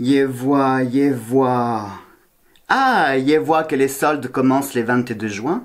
Yevois, Yevois. Ah, Yevois que les soldes commencent les 22 juin.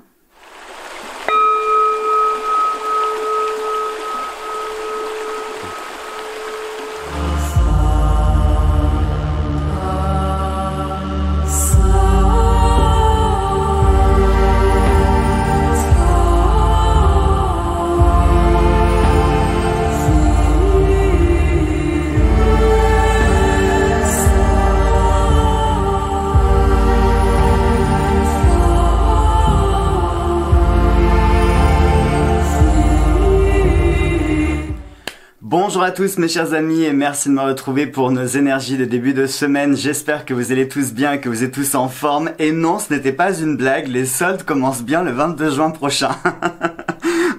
Bonjour à tous mes chers amis et merci de me retrouver pour nos énergies de début de semaine. J'espère que vous allez tous bien, que vous êtes tous en forme. Et non, ce n'était pas une blague, les soldes commencent bien le 22 juin prochain.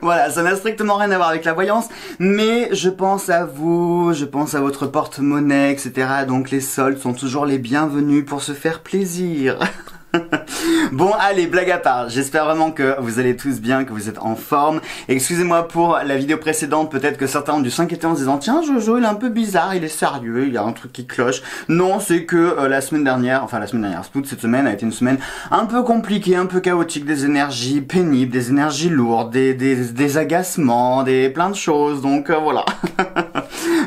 Voilà, ça n'a strictement rien à voir avec la voyance, mais je pense à vous, je pense à votre porte-monnaie, etc. Donc les soldes sont toujours les bienvenus pour se faire plaisir. Bon, allez, blague à part, j'espère vraiment que vous allez tous bien, que vous êtes en forme. Excusez-moi pour la vidéo précédente, peut-être que certains ont dû s'inquiéter en se disant « Tiens, Jojo, il est un peu bizarre, il est sérieux, il y a un truc qui cloche. » Non, c'est que la semaine dernière, toute cette semaine a été une semaine un peu compliquée, un peu chaotique, des énergies pénibles, des énergies lourdes, des agacements, plein de choses, donc voilà.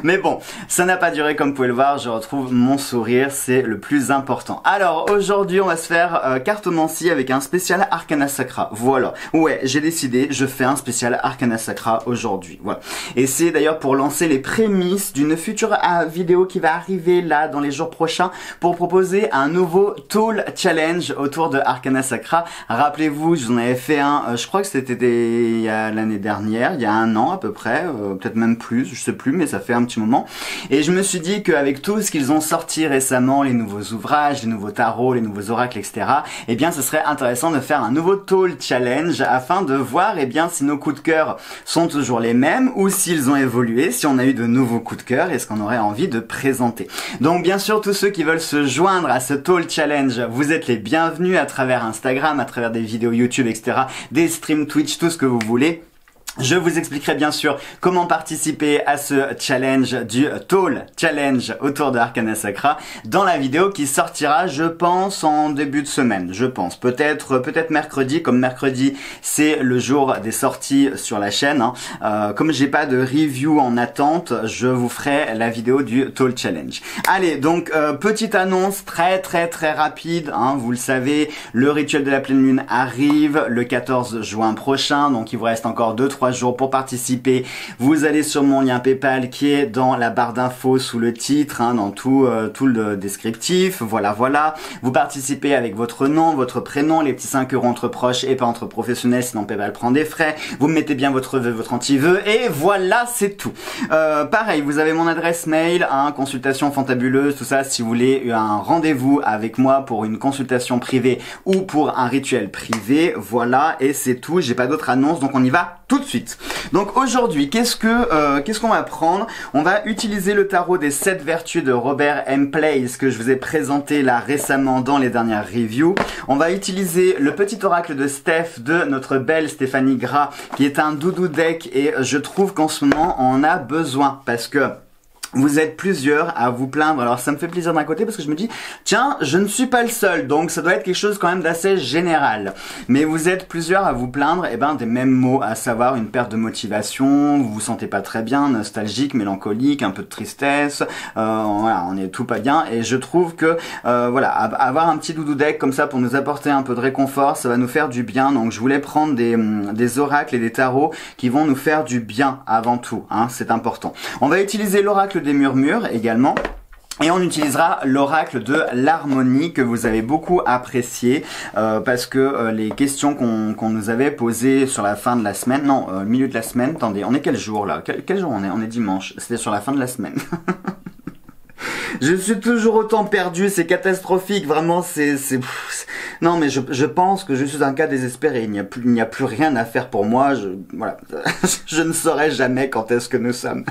Mais bon, ça n'a pas duré comme vous pouvez le voir, je retrouve mon sourire, c'est le plus important. Alors, aujourd'hui, on va se faire cartomancie avec un spécial Arcana Sacra. Voilà. Ouais, j'ai décidé, je fais un spécial Arcana Sacra aujourd'hui. Voilà. Et c'est d'ailleurs pour lancer les prémices d'une future vidéo qui va arriver là dans les jours prochains pour proposer un nouveau Tool Challenge autour de Arcana Sacra. Rappelez-vous, je vous en avais fait un, je crois que c'était l'année dernière, il y a un an à peu près, peut-être même plus, je sais plus, mais ça fait un petit moment. Et je me suis dit qu'avec tout ce qu'ils ont sorti récemment, les nouveaux ouvrages, les nouveaux tarots, les nouveaux oracles, etc., eh bien ce serait intéressant de faire un nouveau Tool Challenge afin de voir eh bien si nos coups de cœur sont toujours les mêmes ou s'ils ont évolué, si on a eu de nouveaux coups de cœur et ce qu'on aurait envie de présenter. Donc bien sûr, tous ceux qui veulent se joindre à ce Tool Challenge, vous êtes les bienvenus à travers Instagram, à travers des vidéos YouTube, etc., des streams Twitch, tout ce que vous voulez. Je vous expliquerai bien sûr comment participer à ce challenge du Tool Challenge autour de Arcana Sacra dans la vidéo qui sortira, je pense, en début de semaine. Je pense, peut-être mercredi, comme mercredi c'est le jour des sorties sur la chaîne. Hein. Comme j'ai pas de review en attente, je vous ferai la vidéo du Tool Challenge. Allez, donc petite annonce très rapide. Hein, vous le savez, le rituel de la pleine lune arrive le 14 juin prochain, donc il vous reste encore 2-3 jours pour participer. Vous allez sur mon lien Paypal qui est dans la barre d'infos sous le titre, hein, dans tout le descriptif. Voilà. Vous participez avec votre nom, votre prénom, les petits 5 € entre proches et pas entre professionnels, sinon Paypal prend des frais. Vous mettez bien votre vœu, votre anti-vœu et voilà, c'est tout. Pareil, vous avez mon adresse mail, hein, consultation fantabuleuse, tout ça, si vous voulez un rendez-vous avec moi pour une consultation privée ou pour un rituel privé. Voilà, et c'est tout. J'ai pas d'autres annonces, donc on y va tout de suite. Donc aujourd'hui, qu'est-ce qu'on va prendre? On va utiliser le tarot des 7 vertus de Robert M. Place que je vous ai présenté là récemment dans les dernières reviews. On va utiliser le petit oracle de Steph de notre belle Stéphanie Gras qui est un doudou deck et je trouve qu'en ce moment on en a besoin parce que vous êtes plusieurs à vous plaindre. Alors ça me fait plaisir d'un côté parce que je me dis tiens, je ne suis pas le seul, donc ça doit être quelque chose quand même d'assez général. Mais vous êtes plusieurs à vous plaindre et ben des mêmes mots, à savoir une perte de motivation, vous vous sentez pas très bien, nostalgique, mélancolique, un peu de tristesse, voilà, on est tout pas bien. Et je trouve que voilà, avoir un petit doudou deck comme ça pour nous apporter un peu de réconfort, ça va nous faire du bien. Donc je voulais prendre des oracles et des tarots qui vont nous faire du bien avant tout, hein, c'est important. On va utiliser l'oracle des murmures également. Et on utilisera l'oracle de l'harmonie que vous avez beaucoup apprécié parce que les questions qu'on nous avait posées sur la fin de la semaine, non, milieu de la semaine, attendez, on est quel jour là? Quel jour on est? On est dimanche, c'était sur la fin de la semaine. Je suis toujours autant perdu, c'est catastrophique, vraiment, non, mais je pense que je suis un cas désespéré, il n'y a plus rien à faire pour moi, voilà, je ne saurais jamais quand est-ce que nous sommes.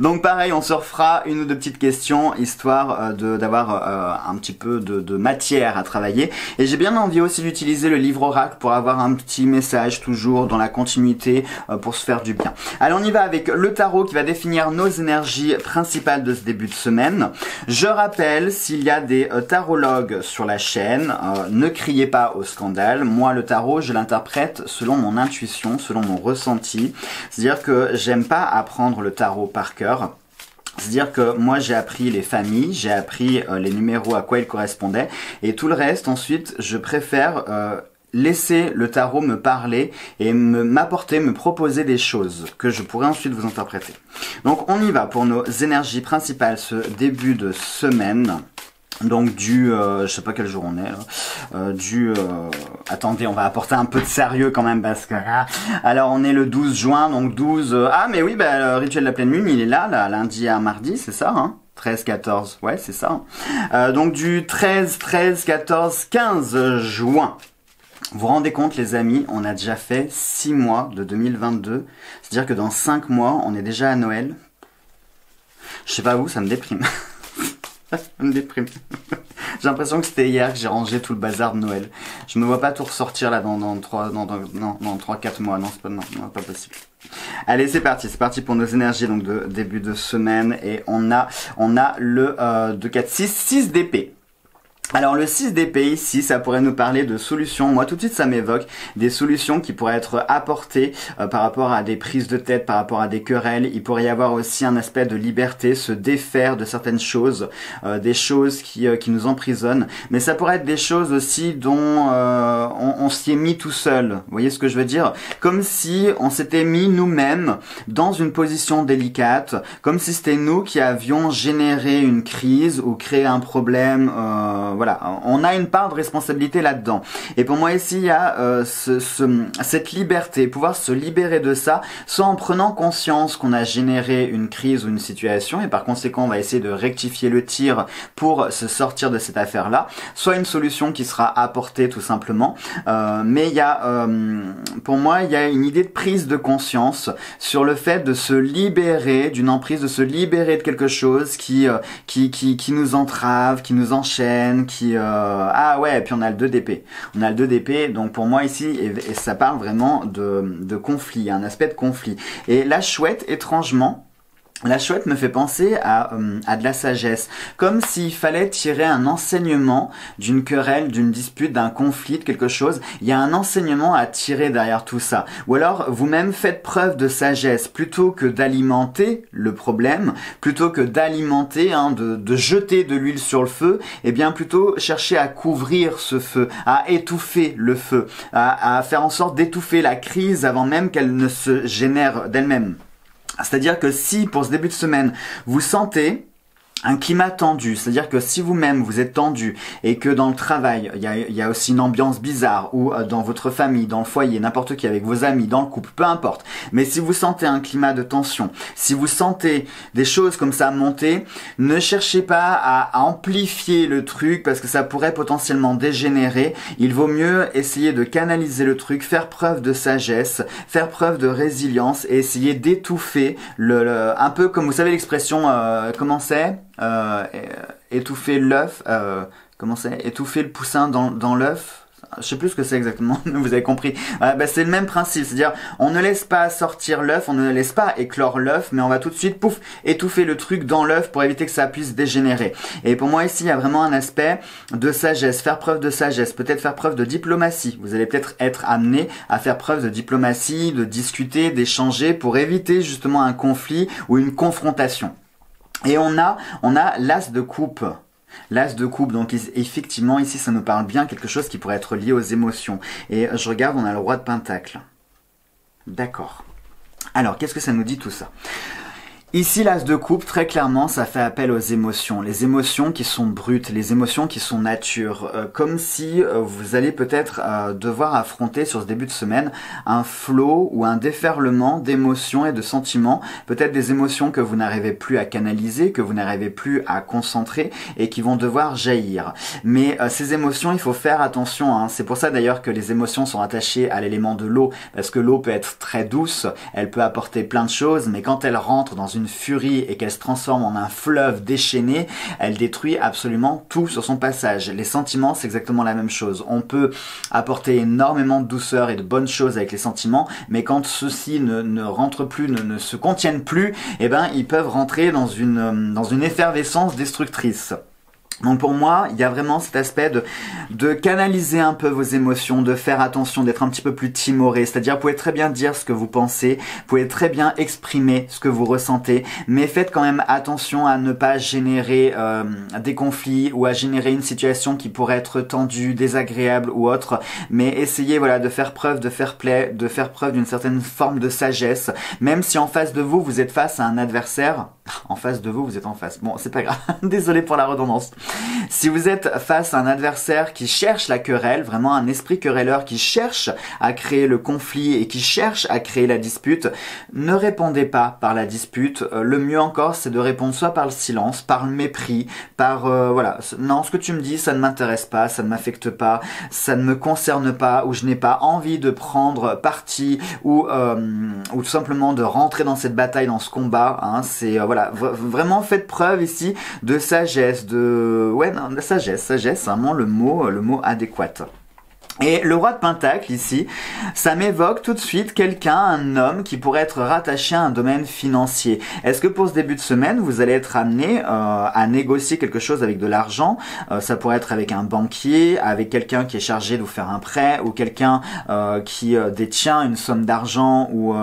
Donc pareil, on se refera une ou deux petites questions, histoire d'avoir un petit peu de matière à travailler. Et j'ai bien envie aussi d'utiliser le livre oracle pour avoir un petit message toujours dans la continuité pour se faire du bien. Allez, on y va avec le tarot qui va définir nos énergies principales de ce début de semaine. Je rappelle, s'il y a des tarologues sur la chaîne, ne criez pas au scandale. Moi, le tarot, je l'interprète selon mon intuition, selon mon ressenti. C'est-à-dire que j'aime pas apprendre le tarot par cœur. C'est-à-dire que moi j'ai appris les familles, j'ai appris les numéros à quoi ils correspondaient, et tout le reste ensuite je préfère laisser le tarot me parler et m'apporter, me proposer des choses que je pourrais ensuite vous interpréter. Donc on y va pour nos énergies principales ce début de semaine. Donc du, je sais pas quel jour on est là, attendez, on va apporter un peu de sérieux quand même parce que, alors on est le 12 juin, donc 12, ah mais oui, bah, le rituel de la pleine lune, il est là, lundi à mardi, c'est ça, hein, 13, 14, ouais c'est ça, donc du 13, 14, 15 juin. Vous vous rendez compte les amis, on a déjà fait 6 mois de 2022, c'est-à-dire que dans 5 mois, on est déjà à Noël. Je sais pas vous, ça me déprime. Ça me déprime. J'ai l'impression que c'était hier que j'ai rangé tout le bazar de Noël. Je me vois pas tout ressortir là dans 3-4 mois. Non, c'est pas, non, pas possible. Allez, c'est parti pour nos énergies donc de début de semaine. Et on a le 2, 4, 6, 6 d'épée. Alors le 6 d'épée ici, ça pourrait nous parler de solutions. Moi tout de suite ça m'évoque des solutions qui pourraient être apportées par rapport à des prises de tête, par rapport à des querelles. Il pourrait y avoir aussi un aspect de liberté, se défaire de certaines choses, des choses qui nous emprisonnent. Mais ça pourrait être des choses aussi dont on s'y est mis tout seul. Vous voyez ce que je veux dire? Comme si on s'était mis nous-mêmes dans une position délicate, comme si c'était nous qui avions généré une crise ou créé un problème. Voilà, on a une part de responsabilité là-dedans. Et pour moi ici, il y a cette liberté, pouvoir se libérer de ça, soit en prenant conscience qu'on a généré une crise ou une situation, et par conséquent, on va essayer de rectifier le tir pour se sortir de cette affaire-là, soit une solution qui sera apportée tout simplement. Mais il y a, pour moi, il y a une idée de prise de conscience sur le fait de se libérer d'une emprise, de se libérer de quelque chose qui nous entrave, qui nous enchaîne, ah ouais, et puis on a le 2 d'épée. On a le 2 d'épée, donc pour moi ici, et ça parle vraiment de conflit, un aspect de conflit. Et la chouette, étrangement, la chouette me fait penser à de la sagesse, comme s'il fallait tirer un enseignement d'une querelle, d'une dispute, d'un conflit, de quelque chose. Il y a un enseignement à tirer derrière tout ça. Ou alors, vous-même faites preuve de sagesse, plutôt que d'alimenter le problème, plutôt que d'alimenter, hein, de jeter de l'huile sur le feu, et bien plutôt chercher à couvrir ce feu, à étouffer le feu, à faire en sorte d'étouffer la crise avant même qu'elle ne se génère d'elle-même. C'est-à-dire que si, pour ce début de semaine, vous sentez un climat tendu, c'est-à-dire que si vous-même vous êtes tendu et que dans le travail, il y a aussi une ambiance bizarre, ou dans votre famille, dans le foyer, n'importe qui, avec vos amis, dans le couple, peu importe. Mais si vous sentez un climat de tension, si vous sentez des choses comme ça monter, ne cherchez pas à amplifier le truc parce que ça pourrait potentiellement dégénérer. Il vaut mieux essayer de canaliser le truc, faire preuve de sagesse, faire preuve de résilience et essayer d'étouffer un peu comme vous savez l'expression comment c'est ? Étouffer l'œuf, comment c'est? Étouffer le poussin dans l'œuf. Je sais plus ce que c'est exactement, mais vous avez compris. Bah, c'est le même principe, c'est-à-dire on ne laisse pas sortir l'œuf, on ne laisse pas éclore l'œuf, mais on va tout de suite, pouf, étouffer le truc dans l'œuf pour éviter que ça puisse dégénérer. Et pour moi ici, il y a vraiment un aspect de sagesse, faire preuve de sagesse, peut-être faire preuve de diplomatie. Vous allez peut-être être amené à faire preuve de diplomatie, de discuter, d'échanger pour éviter justement un conflit ou une confrontation. Et on a l'as de coupe. L'as de coupe, donc effectivement ici ça nous parle bien quelque chose qui pourrait être lié aux émotions. Et je regarde, on a le roi de pentacle. D'accord. Alors qu'est-ce que ça nous dit tout ça ? Ici, l'as de coupe, très clairement, ça fait appel aux émotions. Les émotions qui sont brutes, les émotions qui sont nature. Comme si vous allez peut-être devoir affronter sur ce début de semaine un flot ou un déferlement d'émotions et de sentiments. Peut-être des émotions que vous n'arrivez plus à canaliser, que vous n'arrivez plus à concentrer et qui vont devoir jaillir. Mais ces émotions, il faut faire attention, hein. C'est pour ça d'ailleurs que les émotions sont attachées à l'élément de l'eau. Parce que l'eau peut être très douce, elle peut apporter plein de choses, mais quand elle rentre dans une une furie et qu'elle se transforme en un fleuve déchaîné, elle détruit absolument tout sur son passage. Les sentiments, c'est exactement la même chose. On peut apporter énormément de douceur et de bonnes choses avec les sentiments, mais quand ceux-ci ne rentrent plus, ne se contiennent plus, eh ben, ils peuvent rentrer dans une effervescence destructrice. Donc pour moi, il y a vraiment cet aspect de canaliser un peu vos émotions, de faire attention, d'être un petit peu plus timoré. C'est-à-dire, vous pouvez très bien dire ce que vous pensez, vous pouvez très bien exprimer ce que vous ressentez, mais faites quand même attention à ne pas générer des conflits ou à générer une situation qui pourrait être tendue, désagréable ou autre. Mais essayez, voilà, de faire preuve de fair play, de faire preuve d'une certaine forme de sagesse, même si en face de vous, vous êtes face à un adversaire. En face de vous, vous êtes en face. Bon, c'est pas grave. Désolé pour la redondance. Si vous êtes face à un adversaire qui cherche la querelle, vraiment un esprit querelleur qui cherche à créer le conflit et qui cherche à créer la dispute, ne répondez pas par la dispute. Le mieux encore, c'est de répondre soit par le silence, par le mépris, par voilà, non, ce que tu me dis, ça ne m'intéresse pas, ça ne m'affecte pas, ça ne me concerne pas, ou je n'ai pas envie de prendre parti, ou tout simplement de rentrer dans cette bataille, dans ce combat. Hein, c'est voilà, vraiment faites preuve ici de sagesse, ouais, non, la sagesse, sagesse, c'est vraiment le mot adéquat. Et le roi de Pentacle ici, ça m'évoque tout de suite quelqu'un, un homme qui pourrait être rattaché à un domaine financier. Est-ce que pour ce début de semaine, vous allez être amené à négocier quelque chose avec de l'argent? Ça pourrait être avec un banquier, avec quelqu'un qui est chargé de vous faire un prêt, ou quelqu'un qui détient une somme d'argent, ou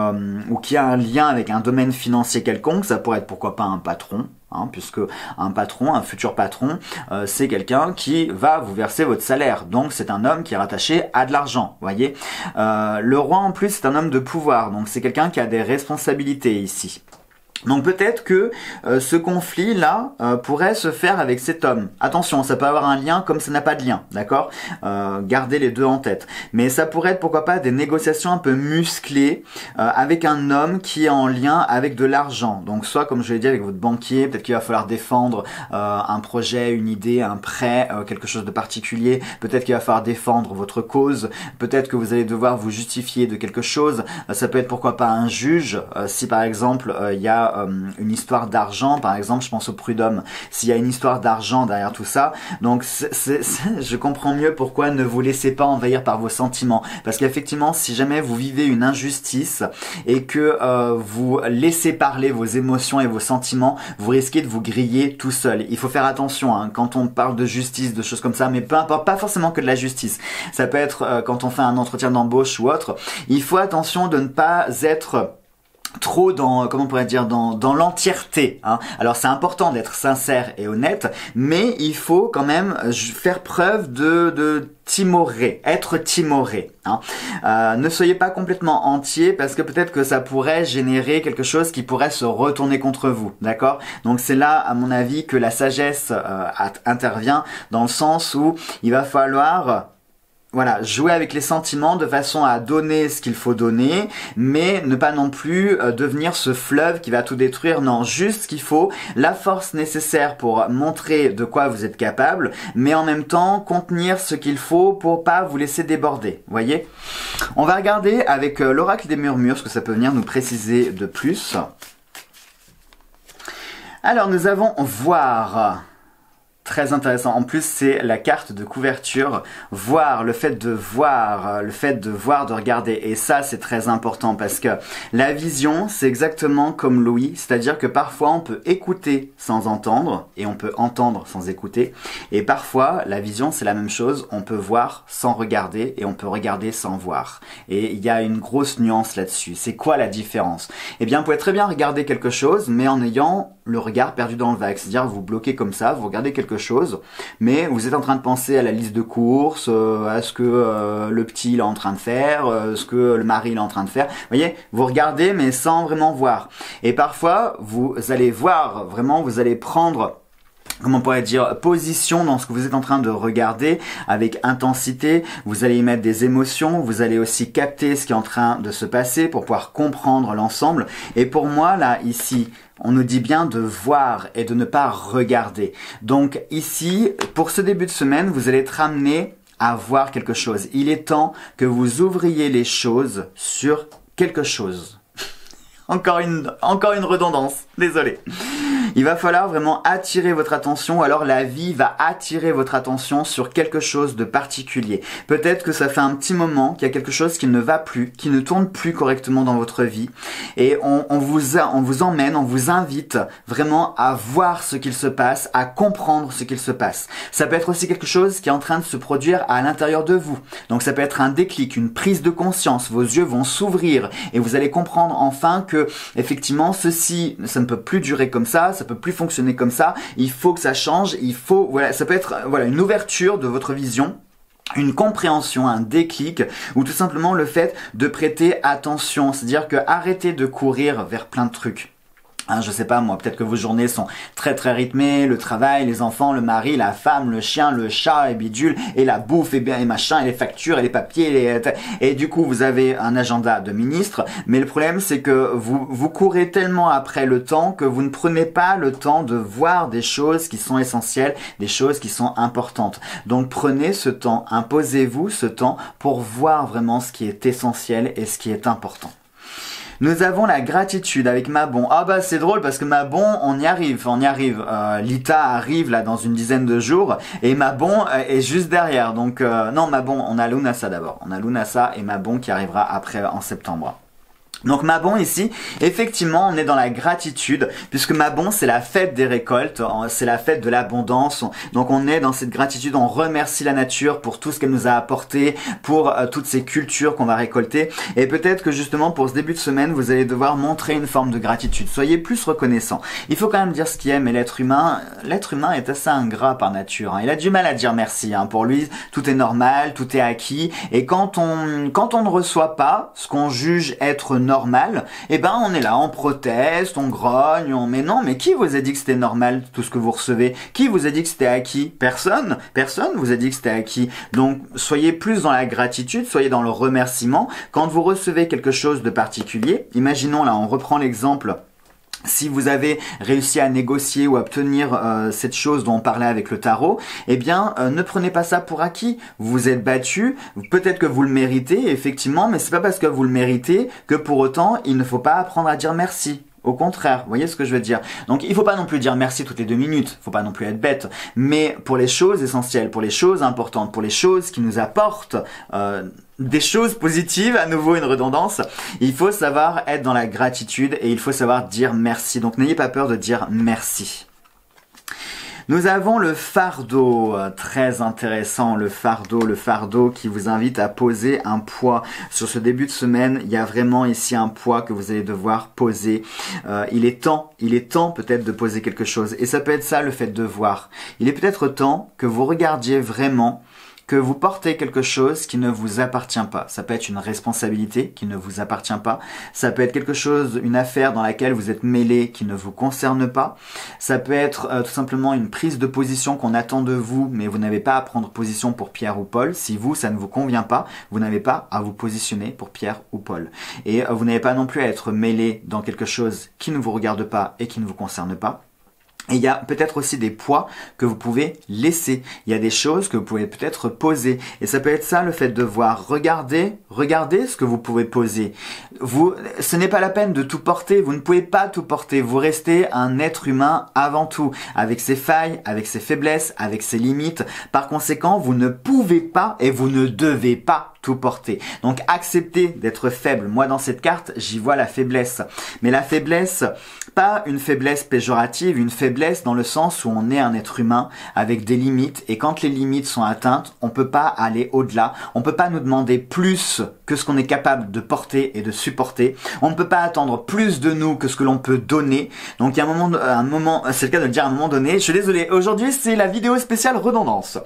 qui a un lien avec un domaine financier quelconque. Ça pourrait être pourquoi pas un patron. Hein, puisque un patron, un futur patron, c'est quelqu'un qui va vous verser votre salaire. Donc c'est un homme qui est rattaché à de l'argent, voyez. Le roi en plus c'est un homme de pouvoir, donc c'est quelqu'un qui a des responsabilités ici. Donc peut-être que ce conflit-là pourrait se faire avec cet homme. Attention, ça peut avoir un lien comme ça n'a pas de lien, d'accord? Gardez les deux en tête. Mais ça pourrait être, pourquoi pas, des négociations un peu musclées avec un homme qui est en lien avec de l'argent. Donc soit, comme je l'ai dit, avec votre banquier, peut-être qu'il va falloir défendre un projet, une idée, un prêt, quelque chose de particulier. Peut-être qu'il va falloir défendre votre cause. Peut-être que vous allez devoir vous justifier de quelque chose. Ça peut être, pourquoi pas, un juge. Si par exemple, il y a une histoire d'argent, par exemple, je pense au prud'homme. S'il y a une histoire d'argent derrière tout ça, donc je comprends mieux pourquoi ne vous laissez pas envahir par vos sentiments. Parce qu'effectivement, si jamais vous vivez une injustice et que vous laissez parler vos émotions et vos sentiments, vous risquez de vous griller tout seul. Il faut faire attention hein, quand on parle de justice, de choses comme ça, mais peu importe, pas forcément que de la justice. Ça peut être quand on fait un entretien d'embauche ou autre. Il faut attention de ne pas être trop dans, comment on pourrait dire, dans l'entièreté, hein. Alors c'est important d'être sincère et honnête, mais il faut quand même faire preuve de timoré, être timoré, hein. Ne soyez pas complètement entier parce que peut-être que ça pourrait générer quelque chose qui pourrait se retourner contre vous, d'accord? Donc c'est là, à mon avis, que la sagesse intervient dans le sens où il va falloir... Voilà, jouer avec les sentiments de façon à donner ce qu'il faut donner, mais ne pas non plus devenir ce fleuve qui va tout détruire. Non, juste ce qu'il faut, la force nécessaire pour montrer de quoi vous êtes capable, mais en même temps contenir ce qu'il faut pour pas vous laisser déborder, voyez? On va regarder avec l'oracle des murmures ce que ça peut venir nous préciser de plus. Alors nous avons « voir ». Très intéressant. En plus, c'est la carte de couverture. Voir, le fait de voir, le fait de voir, de regarder. Et ça, c'est très important parce que la vision, c'est exactement comme l'ouïe. C'est-à-dire que parfois, on peut écouter sans entendre et on peut entendre sans écouter. Et parfois, la vision, c'est la même chose. On peut voir sans regarder et on peut regarder sans voir. Et il y a une grosse nuance là-dessus. C'est quoi la différence? Eh bien, vous pouvez très bien regarder quelque chose, mais en ayant le regard perdu dans le vague. C'est-à-dire, vous bloquez comme ça, vous regardez quelque chose, mais vous êtes en train de penser à la liste de courses, à ce que le petit il est en train de faire, ce que le mari il est en train de faire. Vous voyez, vous regardez mais sans vraiment voir. Et parfois, vous allez voir, vraiment, vous allez prendre... Comment on pourrait dire, position dans ce que vous êtes en train de regarder avec intensité, vous allez y mettre des émotions, vous allez aussi capter ce qui est en train de se passer pour pouvoir comprendre l'ensemble. Et pour moi, là, ici, on nous dit bien de voir et de ne pas regarder. Donc ici, pour ce début de semaine, vous allez être amené à voir quelque chose. Il est temps que vous ouvriez les choses sur quelque chose. Encore une redondance, désolé. Il va falloir vraiment attirer votre attention, alors la vie va attirer votre attention sur quelque chose de particulier. Peut-être que ça fait un petit moment qu'il y a quelque chose qui ne va plus, qui ne tourne plus correctement dans votre vie. Et on vous invite vraiment à voir ce qu'il se passe, à comprendre ce qu'il se passe. Ça peut être aussi quelque chose qui est en train de se produire à l'intérieur de vous. Donc ça peut être un déclic, une prise de conscience, vos yeux vont s'ouvrir et vous allez comprendre enfin que effectivement ceci, ça ne peut plus durer comme ça, ça peut plus fonctionner comme ça, il faut que ça change, il faut, voilà, ça peut être voilà, une ouverture de votre vision, une compréhension, un déclic, ou tout simplement le fait de prêter attention, c'est-à-dire que arrêtez de courir vers plein de trucs. Hein, je sais pas moi, peut-être que vos journées sont très très rythmées, le travail, les enfants, le mari, la femme, le chien, le chat, et bidule, et la bouffe, et bien et machin, et les factures, et les papiers, et du coup vous avez un agenda de ministre, mais le problème c'est que vous courez tellement après le temps que vous ne prenez pas le temps de voir des choses qui sont essentielles, des choses qui sont importantes. Donc prenez ce temps, imposez-vous ce temps pour voir vraiment ce qui est essentiel et ce qui est important. Nous avons la gratitude avec Mabon. Ah bah c'est drôle parce que Mabon, on y arrive. Lita arrive là dans une dizaine de jours et Mabon est juste derrière. Donc non Mabon, on a Lunasa d'abord. On a Lunasa et Mabon qui arrivera après en septembre. Donc Mabon ici, effectivement on est dans la gratitude puisque Mabon c'est la fête des récoltes, c'est la fête de l'abondance, donc on est dans cette gratitude, on remercie la nature pour tout ce qu'elle nous a apporté, pour toutes ces cultures qu'on va récolter, et peut-être que justement pour ce début de semaine vous allez devoir montrer une forme de gratitude, soyez plus reconnaissant. Il faut quand même dire ce qu'il aime, mais l'être humain est assez ingrat par nature, hein. Il a du mal à dire merci, hein. Pour lui tout est normal, tout est acquis, et quand on ne reçoit pas ce qu'on juge être normal, et ben on est là, on proteste, on grogne, on... Mais non, mais qui vous a dit que c'était normal tout ce que vous recevez? Qui vous a dit que c'était acquis? Personne. Personne vous a dit que c'était acquis. Donc soyez plus dans la gratitude, soyez dans le remerciement. Quand vous recevez quelque chose de particulier, imaginons là, on reprend l'exemple... Si vous avez réussi à négocier ou à obtenir cette chose dont on parlait avec le tarot, eh bien, ne prenez pas ça pour acquis. Vous vous êtes battu, peut-être que vous le méritez, effectivement, mais c'est pas parce que vous le méritez que pour autant, il ne faut pas apprendre à dire merci. Au contraire, vous voyez ce que je veux dire. Donc il faut pas non plus dire merci toutes les 2 minutes, faut pas non plus être bête, mais pour les choses essentielles, pour les choses importantes, pour les choses qui nous apportent des choses positives, à nouveau une redondance, il faut savoir être dans la gratitude et il faut savoir dire merci. Donc n'ayez pas peur de dire merci. Nous avons le fardeau, très intéressant, le fardeau qui vous invite à poser un poids. Sur ce début de semaine, il y a vraiment ici un poids que vous allez devoir poser. Il est temps peut-être de poser quelque chose. Et ça peut être ça, le fait de voir. Il est peut-être temps que vous regardiez vraiment, que vous portez quelque chose qui ne vous appartient pas. Ça peut être une responsabilité qui ne vous appartient pas. Ça peut être quelque chose, une affaire dans laquelle vous êtes mêlé qui ne vous concerne pas. Ça peut être tout simplement une prise de position qu'on attend de vous, mais vous n'avez pas à prendre position pour Pierre ou Paul. Si vous, ça ne vous convient pas, vous n'avez pas à vous positionner pour Pierre ou Paul. Et vous n'avez pas non plus à être mêlé dans quelque chose qui ne vous regarde pas et qui ne vous concerne pas. Et il y a peut-être aussi des poids que vous pouvez laisser. Il y a des choses que vous pouvez peut-être poser. Et ça peut être ça, le fait de voir. Regardez ce que vous pouvez poser. Ce n'est pas la peine de tout porter. Vous ne pouvez pas tout porter. Vous restez un être humain avant tout. Avec ses failles, avec ses faiblesses, avec ses limites. Par conséquent, vous ne pouvez pas et vous ne devez pas tout porter. Donc accepter d'être faible. Moi dans cette carte, j'y vois la faiblesse. Mais la faiblesse, pas une faiblesse péjorative, une faiblesse dans le sens où on est un être humain avec des limites, et quand les limites sont atteintes, on peut pas aller au-delà, on peut pas nous demander plus que ce qu'on est capable de porter et de supporter, on ne peut pas attendre plus de nous que ce que l'on peut donner. Donc il y a un moment, c'est le cas de le dire à un moment donné, je suis désolé, aujourd'hui c'est la vidéo spéciale redondance.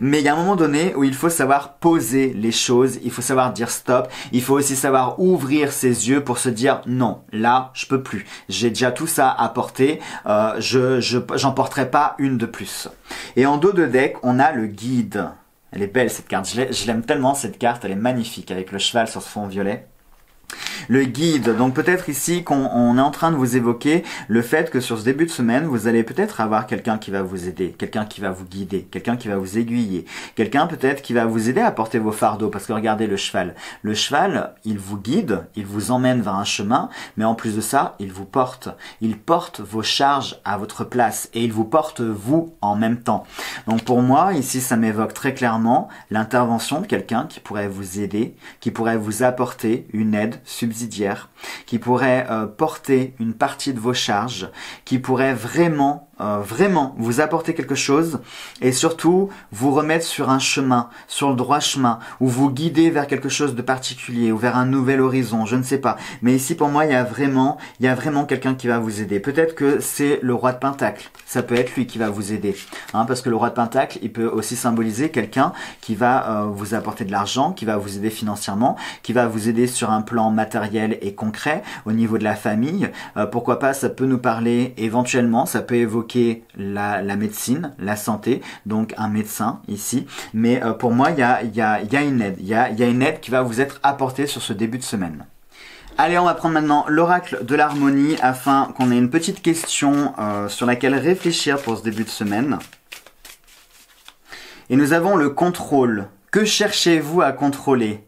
Mais il y a un moment donné où il faut savoir poser les choses, il faut savoir dire stop, il faut aussi savoir ouvrir ses yeux pour se dire non, là je peux plus, j'ai déjà tout ça à porter, j'en porterai pas une de plus. Et en dos de deck, on a le guide. Elle est belle cette carte, je l'aime tellement cette carte, elle est magnifique avec le cheval sur ce fond violet. le guide. Donc peut-être ici qu'on est en train de vous évoquer le fait que sur ce début de semaine, vous allez peut-être avoir quelqu'un qui va vous aider, quelqu'un qui va vous guider, quelqu'un qui va vous aiguiller, quelqu'un peut-être qui va vous aider à porter vos fardeaux, parce que regardez le cheval. Le cheval, il vous guide, il vous emmène vers un chemin, mais en plus de ça, il vous porte. Il porte vos charges à votre place et il vous porte vous en même temps. Donc pour moi, ici, ça m'évoque très clairement l'intervention de quelqu'un qui pourrait vous aider, qui pourrait vous apporter une aide subsidiaire, qui pourrait porter une partie de vos charges, qui pourrait vraiment vous apporter quelque chose et surtout vous remettre sur un chemin, sur le droit chemin, ou vous guider vers quelque chose de particulier ou vers un nouvel horizon, je ne sais pas. Mais ici pour moi il y a vraiment quelqu'un qui va vous aider. Peut-être que c'est le roi de Pentacle, ça peut être lui qui va vous aider, hein, parce que le roi de Pentacle il peut aussi symboliser quelqu'un qui va vous apporter de l'argent, qui va vous aider financièrement, qui va vous aider sur un plan matériel et concret au niveau de la famille. Pourquoi pas, ça peut nous parler éventuellement, ça peut évoquer la médecine, la santé, donc un médecin ici. Mais pour moi, il y a une aide. Il y a une aide qui va vous être apportée sur ce début de semaine. Allez, on va prendre maintenant l'oracle de l'harmonie afin qu'on ait une petite question sur laquelle réfléchir pour ce début de semaine. Et nous avons le contrôle. Que cherchez-vous à contrôler?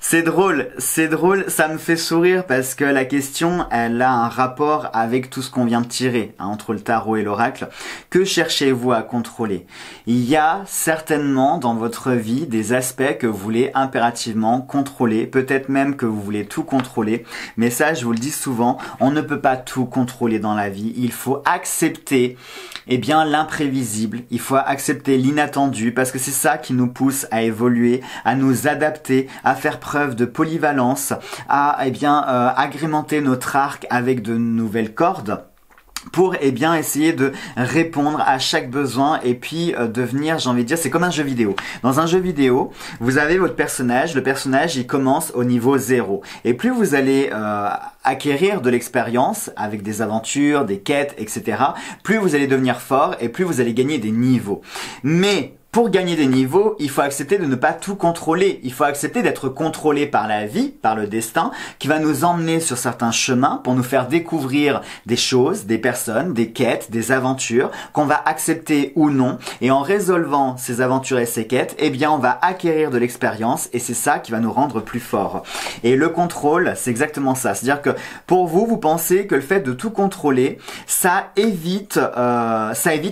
C'est drôle, ça me fait sourire parce que la question, elle a un rapport avec tout ce qu'on vient de tirer, hein, entre le tarot et l'oracle. Que cherchez-vous à contrôler? Il y a certainement dans votre vie des aspects que vous voulez impérativement contrôler, peut-être même que vous voulez tout contrôler, mais ça, je vous le dis souvent, on ne peut pas tout contrôler dans la vie. Il faut accepter, eh bien, l'imprévisible, il faut accepter l'inattendu, parce que c'est ça qui nous pousse à évoluer, à nous adapter, à faire preuve de polyvalence, à agrémenter notre arc avec de nouvelles cordes pour essayer de répondre à chaque besoin et puis devenir, j'ai envie de dire, c'est comme un jeu vidéo. Dans un jeu vidéo, vous avez votre personnage, le personnage il commence au niveau 0 et plus vous allez acquérir de l'expérience avec des aventures, des quêtes, etc., plus vous allez devenir fort et plus vous allez gagner des niveaux. Mais pour gagner des niveaux, il faut accepter de ne pas tout contrôler. Il faut accepter d'être contrôlé par la vie, par le destin, qui va nous emmener sur certains chemins pour nous faire découvrir des choses, des personnes, des quêtes, des aventures, qu'on va accepter ou non. Et en résolvant ces aventures et ces quêtes, eh bien, on va acquérir de l'expérience et c'est ça qui va nous rendre plus forts. Et le contrôle, c'est exactement ça. C'est-à-dire que pour vous, vous pensez que le fait de tout contrôler, ça évite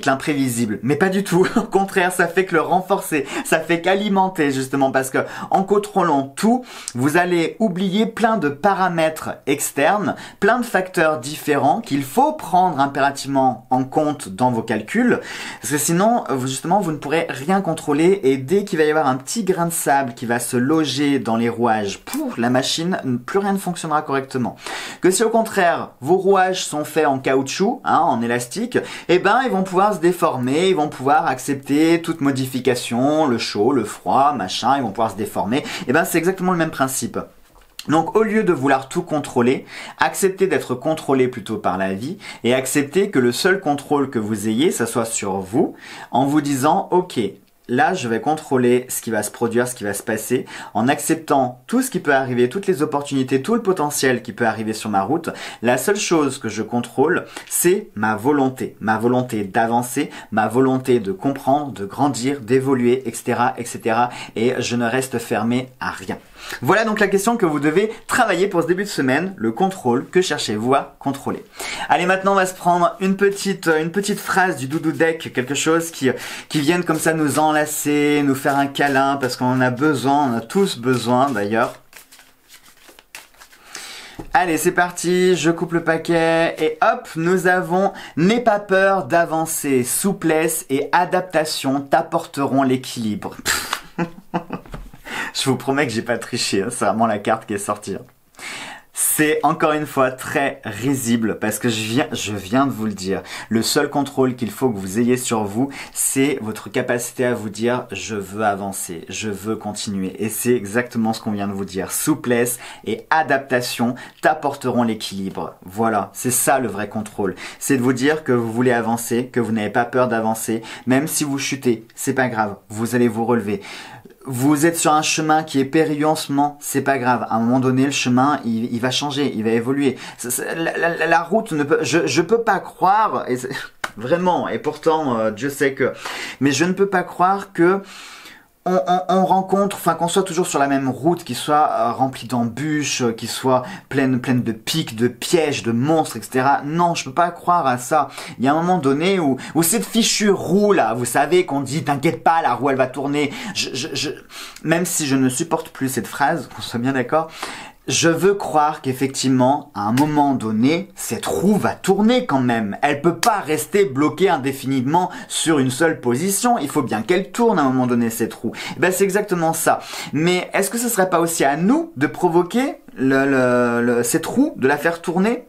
l'imprévisible. Mais pas du tout. Au contraire, ça fait que le renforcer, ça fait qu'alimenter justement, parce que en contrôlant tout, vous allez oublier plein de paramètres externes, plein de facteurs différents qu'il faut prendre impérativement en compte dans vos calculs, parce que sinon justement vous ne pourrez rien contrôler et dès qu'il va y avoir un petit grain de sable qui va se loger dans les rouages, pour la machine, plus rien ne fonctionnera correctement. Que si au contraire vos rouages sont faits en caoutchouc, hein, en élastique, et ben ils vont pouvoir se déformer, ils vont pouvoir accepter toute modification, le chaud, le froid, machin, ils vont pouvoir se déformer. Et ben c'est exactement le même principe. Donc au lieu de vouloir tout contrôler, acceptez d'être contrôlé plutôt par la vie et acceptez que le seul contrôle que vous ayez, ça soit sur vous, en vous disant ok, là, je vais contrôler ce qui va se produire, ce qui va se passer, en acceptant tout ce qui peut arriver, toutes les opportunités, tout le potentiel qui peut arriver sur ma route. La seule chose que je contrôle, c'est ma volonté d'avancer, ma volonté de comprendre, de grandir, d'évoluer, etc., etc. Et je ne reste fermé à rien. Voilà donc la question que vous devez travailler pour ce début de semaine, le contrôle. Que cherchez-vous à contrôler? Allez, maintenant on va se prendre une petite phrase du doudou deck, quelque chose qui vienne comme ça nous enlacer, nous faire un câlin, parce qu'on en a besoin, on a tous besoin d'ailleurs. Allez, c'est parti, je coupe le paquet et hop, nous avons « N'aie pas peur d'avancer, souplesse et adaptation t'apporteront l'équilibre. » Je vous promets que j'ai pas triché, hein. C'est vraiment la carte qui est sortie. C'est encore une fois très risible parce que je viens de vous le dire. Le seul contrôle qu'il faut que vous ayez sur vous, c'est votre capacité à vous dire « je veux avancer, je veux continuer ». Et c'est exactement ce qu'on vient de vous dire. Souplesse et adaptation t'apporteront l'équilibre. Voilà, c'est ça le vrai contrôle. C'est de vous dire que vous voulez avancer, que vous n'avez pas peur d'avancer. Même si vous chutez, c'est pas grave, vous allez vous relever. vous êtes sur un chemin qui est périlleux en ce moment, c'est pas grave. À un moment donné, le chemin, il va changer, il va évoluer. La route ne peut... Je peux pas croire, et vraiment, et pourtant, Dieu sait que... Mais je ne peux pas croire que... On rencontre, enfin qu'on soit toujours sur la même route, qui soit remplie d'embûches, qui soit pleine de pics, de pièges, de monstres, etc. Non, je peux pas croire à ça. Il y a un moment donné où cette fichue roue là, vous savez qu'on dit t'inquiète pas, la roue elle va tourner. Même si je ne supporte plus cette phrase, qu'on soit bien d'accord. Je veux croire qu'effectivement, à un moment donné, cette roue va tourner quand même. Elle peut pas rester bloquée indéfiniment sur une seule position. Il faut bien qu'elle tourne à un moment donné, cette roue. Et ben, c'est exactement ça. Mais est-ce que ce serait pas aussi à nous de provoquer cette roue, de la faire tourner?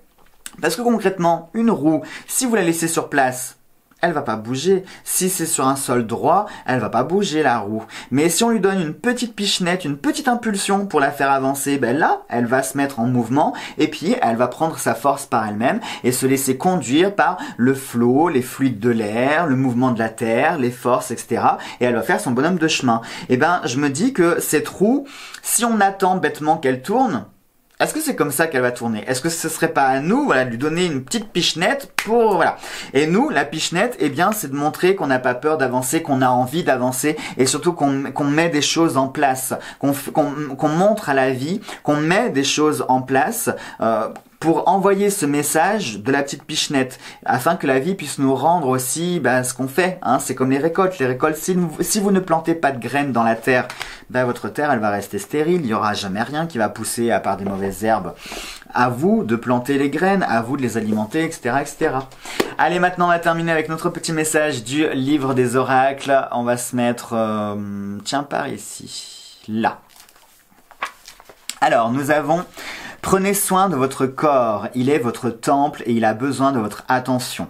Parce que concrètement, une roue, si vous la laissez sur place, elle va pas bouger. Si c'est sur un sol droit, elle va pas bouger la roue. Mais si on lui donne une petite pichenette, une petite impulsion pour la faire avancer, ben là, elle va se mettre en mouvement et puis elle va prendre sa force par elle-même et se laisser conduire par le flot, les fluides de l'air, le mouvement de la terre, les forces, etc. Et elle va faire son bonhomme de chemin. Et ben, je me dis que cette roue, si on attend bêtement qu'elle tourne, est-ce que c'est comme ça qu'elle va tourner? Est-ce que ce serait pas à nous, voilà, de lui donner une petite pichenette pour, voilà. Et nous, la pichenette, eh bien, c'est de montrer qu'on n'a pas peur d'avancer, qu'on a envie d'avancer et surtout qu'on met des choses en place, qu'on montre à la vie, qu'on met des choses en place, pour envoyer ce message de la petite pichenette, afin que la vie puisse nous rendre aussi ce qu'on fait. Hein. C'est comme les récoltes. Les récoltes, si vous ne plantez pas de graines dans la terre, votre terre elle va rester stérile. Il n'y aura jamais rien qui va pousser à part des mauvaises herbes. À vous de planter les graines, à vous de les alimenter, etc. etc. Allez, maintenant on va terminer avec notre petit message du livre des oracles. On va se mettre... tiens, par ici. Là. Alors, nous avons... Prenez soin de votre corps, il est votre temple et il a besoin de votre attention.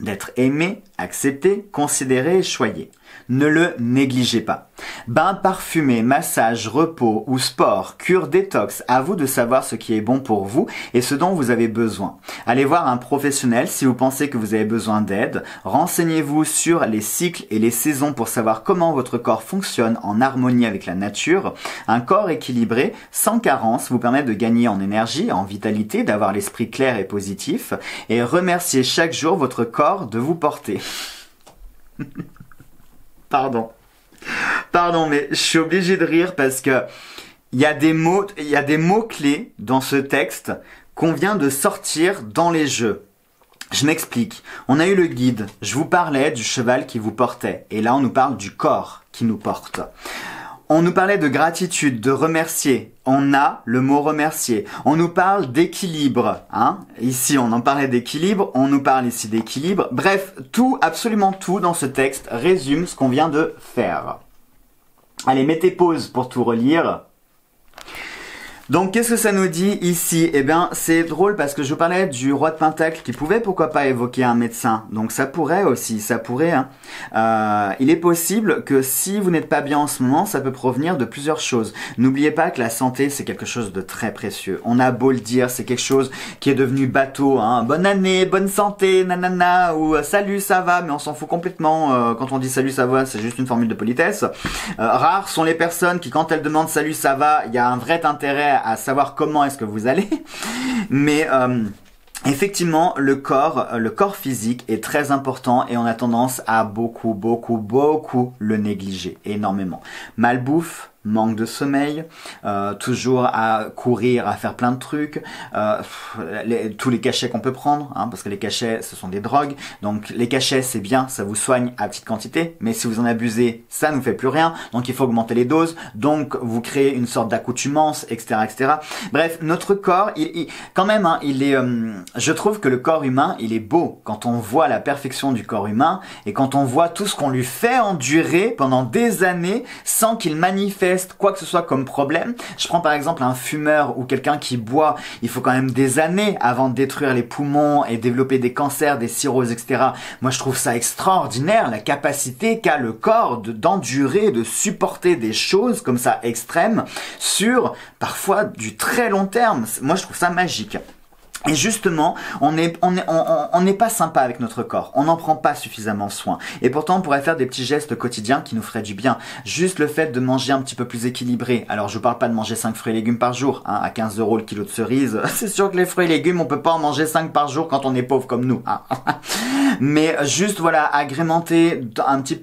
D'être aimé, accepté, considéré et choyé. Ne le négligez pas. Bain parfumé, massage, repos ou sport, cure détox, à vous de savoir ce qui est bon pour vous et ce dont vous avez besoin. Allez voir un professionnel si vous pensez que vous avez besoin d'aide. Renseignez-vous sur les cycles et les saisons pour savoir comment votre corps fonctionne en harmonie avec la nature. Un corps équilibré, sans carence, vous permet de gagner en énergie, en vitalité, d'avoir l'esprit clair et positif et remerciez chaque jour votre corps de vous porter. Pardon, mais je suis obligé de rire parce que il y a des mots clés dans ce texte qu'on vient de sortir dans les jeux. Je m'explique. On a eu le guide. Je vous parlais du cheval qui vous portait. Et là, on nous parle du corps qui nous porte. On nous parlait de gratitude, de remercier. On a le mot remercier. On nous parle d'équilibre, hein. Ici, on en parlait d'équilibre. On nous parle ici d'équilibre. Bref, tout, absolument tout dans ce texte résume ce qu'on vient de faire. Allez, mettez pause pour tout relire. Donc, qu'est-ce que ça nous dit ici? Eh bien, c'est drôle parce que je vous parlais du roi de Pentacle qui pouvait, pourquoi pas, évoquer un médecin. Donc, ça pourrait aussi, ça pourrait. Hein. Il est possible que si vous n'êtes pas bien en ce moment, ça peut provenir de plusieurs choses. N'oubliez pas que la santé, c'est quelque chose de très précieux. On a beau le dire, c'est quelque chose qui est devenu bateau. Hein. Bonne année, bonne santé, nanana, ou salut, ça va, mais on s'en fout complètement. Quand on dit salut, ça va, c'est juste une formule de politesse. Rares sont les personnes qui, quand elles demandent salut, ça va, il y a un vrai intérêt à savoir comment est-ce que vous allez, mais effectivement le corps physique est très important et on a tendance à beaucoup le négliger, énormément. Malbouffe, manque de sommeil, toujours à courir, à faire plein de trucs, tous les cachets qu'on peut prendre, hein, parce que les cachets ce sont des drogues, donc les cachets c'est bien, ça vous soigne à petite quantité, mais si vous en abusez, ça ne vous fait plus rien, donc il faut augmenter les doses, donc vous créez une sorte d'accoutumance, etc., etc. Bref, notre corps, quand même, hein, il est, je trouve que le corps humain, il est beau quand on voit la perfection du corps humain et quand on voit tout ce qu'on lui fait endurer pendant des années sans qu'il manifeste quoi que ce soit comme problème. Je prends par exemple un fumeur ou quelqu'un qui boit, il faut quand même des années avant de détruire les poumons et développer des cancers, des cirrhoses, etc. Moi je trouve ça extraordinaire, la capacité qu'a le corps d'endurer, de supporter des choses comme ça extrêmes sur parfois du très long terme. Moi je trouve ça magique. Et justement, on n'est pas sympa avec notre corps, on n'en prend pas suffisamment soin. Et pourtant, on pourrait faire des petits gestes quotidiens qui nous feraient du bien. Juste le fait de manger un petit peu plus équilibré. Alors, je vous parle pas de manger 5 fruits et légumes par jour, hein, à 15 € le kilo de cerises. C'est sûr que les fruits et légumes, on peut pas en manger 5 par jour quand on est pauvre comme nous. Hein. Mais juste, voilà, agrémenter un petit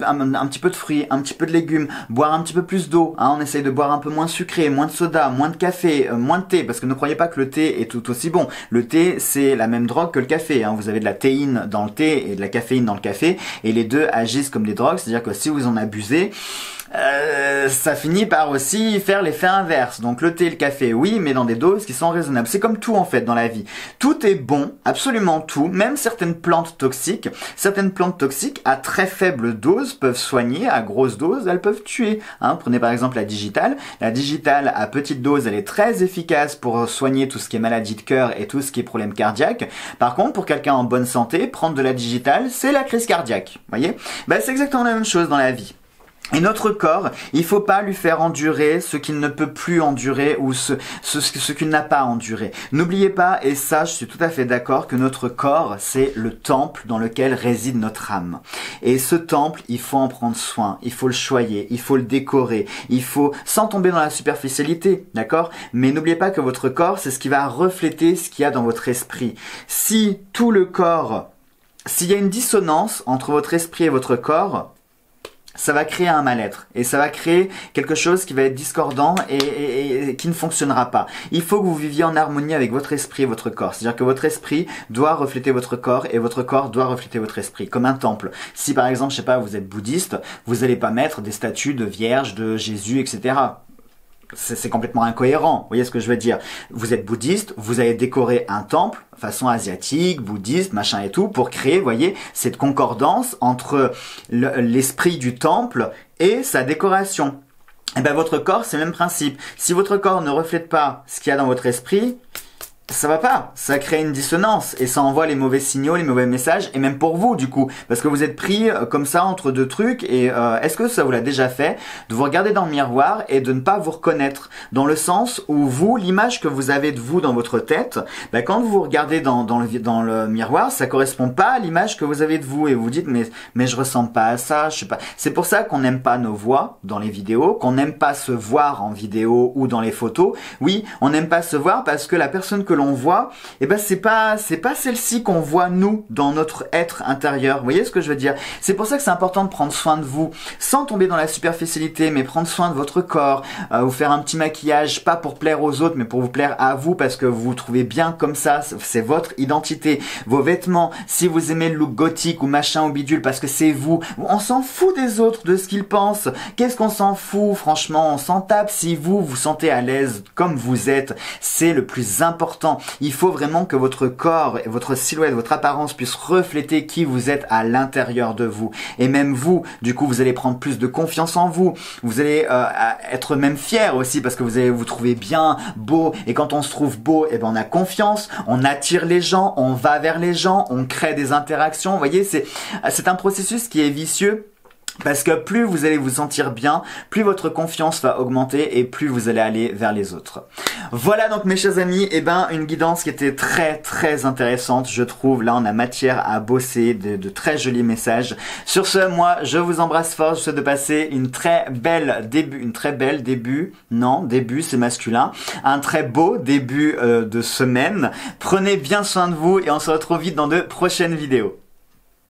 peu de fruits, un petit peu de légumes, boire un petit peu plus d'eau. Hein. On essaye de boire un peu moins sucré, moins de soda, moins de café, moins de thé, parce que ne croyez pas que le thé est tout aussi bon. Le thé, c'est la même drogue que le café, hein. Vous avez de la théine dans le thé et de la caféine dans le café, et les deux agissent comme des drogues, c'est-à-dire que si vous en abusez, ça finit par aussi faire l'effet inverse. Donc le thé et le café, oui, mais dans des doses qui sont raisonnables. C'est comme tout en fait dans la vie. Tout est bon, absolument tout, même certaines plantes toxiques. Certaines plantes toxiques à très faible dose peuvent soigner, à grosse dose, elles peuvent tuer. Hein. Prenez par exemple la digitale. La digitale à petite dose, elle est très efficace pour soigner tout ce qui est maladie de cœur et tout ce qui est problème cardiaque. Par contre, pour quelqu'un en bonne santé, prendre de la digitale, c'est la crise cardiaque. Voyez, ben, c'est exactement la même chose dans la vie. Et notre corps, il faut pas lui faire endurer ce qu'il ne peut plus endurer ou ce qu'il n'a pas enduré. N'oubliez pas, et ça je suis tout à fait d'accord, que notre corps c'est le temple dans lequel réside notre âme. Et ce temple, il faut en prendre soin, il faut le choyer, il faut le décorer, il faut, sans tomber dans la superficialité, d'accord? Mais n'oubliez pas que votre corps, c'est ce qui va refléter ce qu'il y a dans votre esprit. Si tout le corps, s'il y a une dissonance entre votre esprit et votre corps, ça va créer un mal-être et ça va créer quelque chose qui va être discordant et qui ne fonctionnera pas. Il faut que vous viviez en harmonie avec votre esprit et votre corps. C'est-à-dire que votre esprit doit refléter votre corps et votre corps doit refléter votre esprit, comme un temple. Si par exemple, je sais pas, vous êtes bouddhiste, vous n'allez pas mettre des statues de Vierge, de Jésus, etc. C'est complètement incohérent, vous voyez ce que je veux dire. Vous êtes bouddhiste, vous avez décoré un temple, façon asiatique, bouddhiste, machin et tout, pour créer, vous voyez, cette concordance entre l'esprit du temple et sa décoration. Et ben votre corps, c'est le même principe. Si votre corps ne reflète pas ce qu'il y a dans votre esprit, ça va pas, ça crée une dissonance et ça envoie les mauvais signaux, les mauvais messages, et même pour vous du coup, parce que vous êtes pris comme ça entre deux trucs. Et est-ce que ça vous l'a déjà fait de vous regarder dans le miroir et de ne pas vous reconnaître, dans le sens où vous, l'image que vous avez de vous dans votre tête, bah, quand vous vous regardez dans le miroir, ça correspond pas à l'image que vous avez de vous, et vous dites mais je ressemble pas à ça, je sais pas. C'est pour ça qu'on n'aime pas nos voix dans les vidéos, qu'on n'aime pas se voir en vidéo ou dans les photos. Oui, on n'aime pas se voir parce que la personne que on voit, et ben c'est pas celle-ci qu'on voit nous dans notre être intérieur. Vous voyez ce que je veux dire? C'est pour ça que c'est important de prendre soin de vous, sans tomber dans la superficialité, mais prendre soin de votre corps, vous faire un petit maquillage, pas pour plaire aux autres, mais pour vous plaire à vous, parce que vous vous trouvez bien comme ça, c'est votre identité. Vos vêtements, si vous aimez le look gothique ou machin ou bidule, parce que c'est vous. On s'en fout des autres, de ce qu'ils pensent. Qu'est-ce qu'on s'en fout? Franchement, on s'en tape. Si vous vous sentez à l'aise comme vous êtes, c'est le plus important. Il faut vraiment que votre corps, votre silhouette, votre apparence puisse refléter qui vous êtes à l'intérieur de vous. Et même vous, du coup, vous allez prendre plus de confiance en vous. Vous allez être même fier aussi, parce que vous allez vous trouver bien, beau. Et quand on se trouve beau, eh ben, on a confiance, on attire les gens, on va vers les gens, on crée des interactions. Vous voyez, c'est un processus qui est vicieux. Parce que plus vous allez vous sentir bien, plus votre confiance va augmenter et plus vous allez aller vers les autres. Voilà donc mes chers amis, et ben une guidance qui était très intéressante, je trouve. Là on a matière à bosser, de très jolis messages. Sur ce, moi je vous embrasse fort, je vous souhaite de passer un très beau début, c'est masculin, un très beau début de semaine. Prenez bien soin de vous et on se retrouve vite dans de prochaines vidéos.